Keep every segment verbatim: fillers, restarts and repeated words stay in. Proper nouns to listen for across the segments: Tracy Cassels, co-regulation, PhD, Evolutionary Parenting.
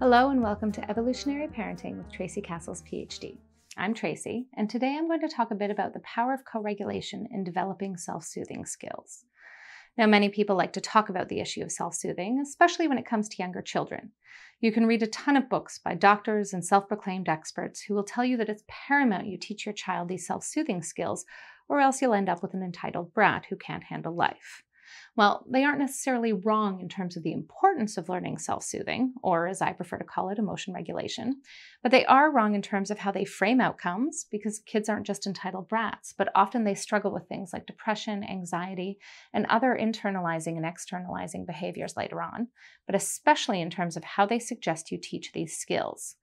Hello and welcome to Evolutionary Parenting with Tracy Cassels, P H D. I'm Tracy, and today I'm going to talk a bit about the power of co-regulation in developing self-soothing skills. Now, many people like to talk about the issue of self-soothing, especially when it comes to younger children. You can read a ton of books by doctors and self-proclaimed experts who will tell you that it's paramount you teach your child these self-soothing skills, or else you'll end up with an entitled brat who can't handle life. Well, they aren't necessarily wrong in terms of the importance of learning self-soothing, or as I prefer to call it, emotion regulation, but they are wrong in terms of how they frame outcomes, because kids aren't just entitled brats, but often they struggle with things like depression, anxiety, and other internalizing and externalizing behaviors later on, but especially in terms of how they suggest you teach these skills.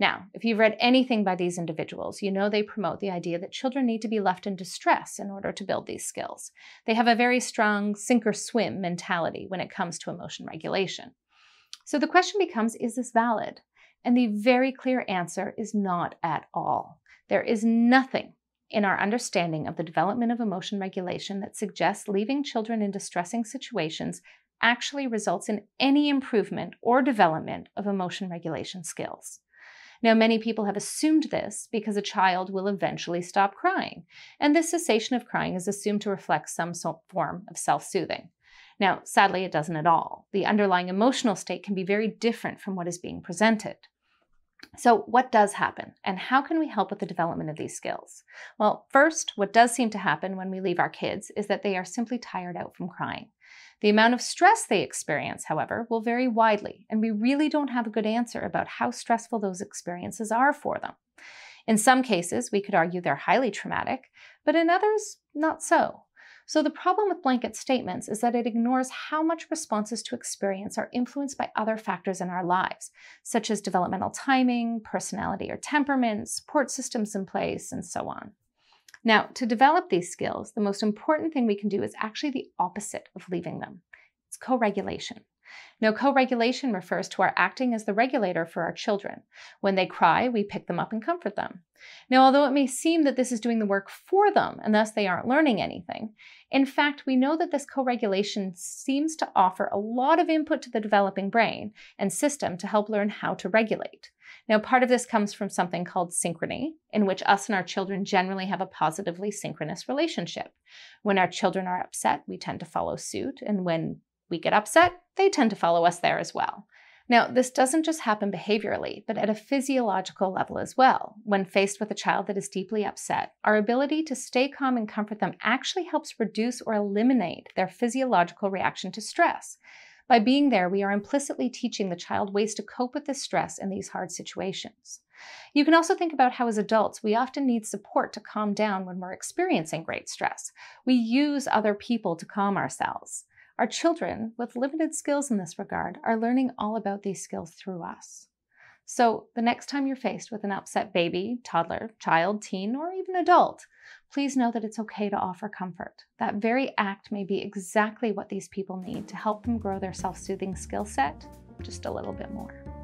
Now, if you've read anything by these individuals, you know they promote the idea that children need to be left in distress in order to build these skills. They have a very strong sink or swim mentality when it comes to emotion regulation. So the question becomes, is this valid? And the very clear answer is not at all. There is nothing in our understanding of the development of emotion regulation that suggests leaving children in distressing situations actually results in any improvement or development of emotion regulation skills. Now, many people have assumed this because a child will eventually stop crying, and this cessation of crying is assumed to reflect some form of self-soothing. Now, sadly, it doesn't at all. The underlying emotional state can be very different from what is being presented. So what does happen, and how can we help with the development of these skills? Well, first, what does seem to happen when we leave our kids is that they are simply tired out from crying. The amount of stress they experience, however, will vary widely, and we really don't have a good answer about how stressful those experiences are for them. In some cases, we could argue they're highly traumatic, but in others, not so. So the problem with blanket statements is that it ignores how much responses to experience are influenced by other factors in our lives, such as developmental timing, personality or temperament, support systems in place, and so on. Now, to develop these skills, the most important thing we can do is actually the opposite of leaving them. It's co-regulation. Now, co-regulation refers to our acting as the regulator for our children. When they cry, we pick them up and comfort them. Now, although it may seem that this is doing the work for them, and thus they aren't learning anything, in fact, we know that this co-regulation seems to offer a lot of input to the developing brain and system to help learn how to regulate. Now, part of this comes from something called synchrony, in which us and our children generally have a positively synchronous relationship. When our children are upset, we tend to follow suit, and when we get upset, they tend to follow us there as well. Now, this doesn't just happen behaviorally, but at a physiological level as well. When faced with a child that is deeply upset, our ability to stay calm and comfort them actually helps reduce or eliminate their physiological reaction to stress. By being there, we are implicitly teaching the child ways to cope with the stress in these hard situations. You can also think about how as adults, we often need support to calm down when we're experiencing great stress. We use other people to calm ourselves. Our children, with limited skills in this regard, are learning all about these skills through us. So the next time you're faced with an upset baby, toddler, child, teen, or even adult, please know that it's okay to offer comfort. That very act may be exactly what these people need to help them grow their self-soothing skill set just a little bit more.